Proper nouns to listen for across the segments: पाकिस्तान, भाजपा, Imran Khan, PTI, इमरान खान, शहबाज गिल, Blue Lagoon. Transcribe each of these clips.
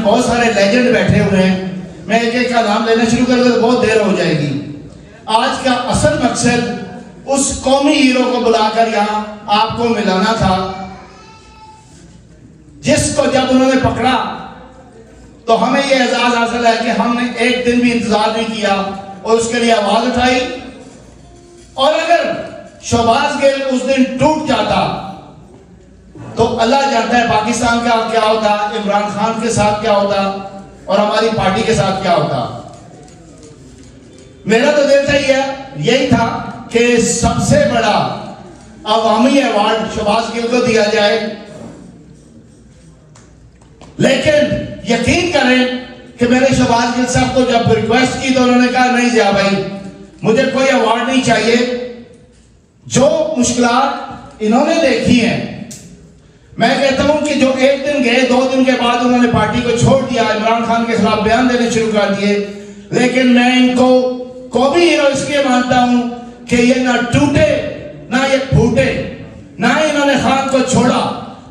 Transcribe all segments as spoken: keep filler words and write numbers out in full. में बहुत सारे लेजेंड बैठे हुए हैं, मैं एक एक का नाम लेना शुरू करूंगा तो बहुत देर हो जाएगी। आज का असल मकसद उस कौमी हीरो को बुलाकर यहाँ आपको मिलाना था, जिसको जब उन्होंने पकड़ा तो हमें यह एजाज हासिल है कि हमने एक दिन भी इंतजार नहीं किया और उसके लिए आवाज उठाई। और अगर शहबाज गिल उस दिन टूट जाता तो अल्लाह जानता है पाकिस्तान का क्या होता, इमरान खान के साथ क्या होता और हमारी पार्टी के साथ क्या होता। मेरा तो दिल से यही था कि सबसे बड़ा अवामी अवार्ड शहबाज गिल को दिया जाए, लेकिन यकीन करें कि मैंने शहबाज गिल साहब को जब रिक्वेस्ट की तो उन्होंने कहा नहीं जा भाई, मुझे कोई अवार्ड नहीं चाहिए, जो मुश्किलात इन्होंने देखी हैं। मैं कहता हूं कि जो एक दिन गए, दो दिन के बाद उन्होंने पार्टी को छोड़ दिया, इमरान खान के खिलाफ बयान देने शुरू कर दिए, लेकिन मैं इनको कौमी हीरो इसलिए मानता हूं कि ये ना टूटे ना ये फूटे, ना इन्होंने खान को छोड़ा,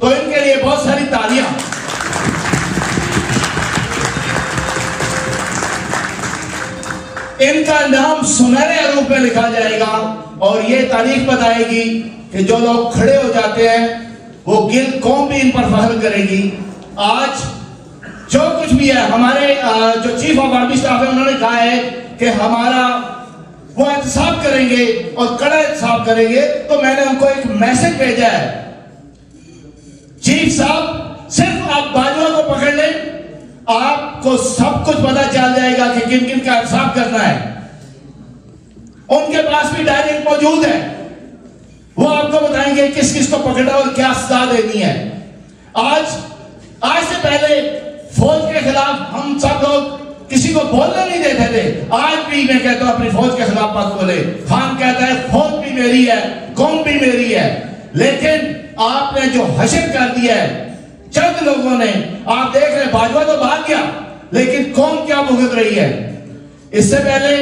तो इनके लिए बहुत सारी तालियां। इनका नाम सुनहरे रूप में लिखा जाएगा और ये तारीख बताएगी कि जो लोग खड़े हो जाते हैं वो गिल कौम भी इन पर फख्र करेगी। आज जो कुछ भी है, हमारे जो चीफ ऑफ आर्मी स्टाफ है उन्होंने कहा है कि हमारा वो एहतसाब करेंगे और कड़ा एहतसाब करेंगे, तो मैंने उनको एक मैसेज भेजा है, चीफ साहब सिर्फ आप बाजुओं को पकड़ लें, आपको सब कुछ पता चल जाएगा कि किन किन का हिसाब करना है। उनके पास भी डायरेक्ट मौजूद है, वो आपको बताएंगे किस किस को पकड़ा और क्या सजा देनी है। आज आज से पहले फौज के खिलाफ हम सब लोग किसी को बोलने नहीं देते थे, आज भी मैं कहता हूं अपनी फौज के खिलाफ मत बोले। खान कहता है फौज भी मेरी है, कौम भी मेरी है, लेकिन आपने जो हशर कर दिया है चंद लोगों ने, आप देख रहे भाजपा तो भाग गया लेकिन कौम क्या भुगत रही है। इससे पहले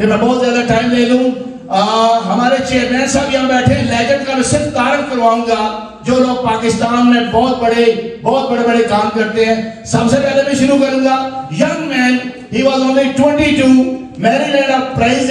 कि मैं बहुत ज्यादा टाइम ले लूं, आ, हमारे चेयरमैन साहब यहाँ बैठे, लेजेंड का मैं सिर्फ तारीफ करवाऊंगा जो लोग पाकिस्तान में बहुत बड़े बहुत बड़े बड़े काम करते हैं। सबसे पहले मैं शुरू करूंगा young man, he was only twenty two, married and a prize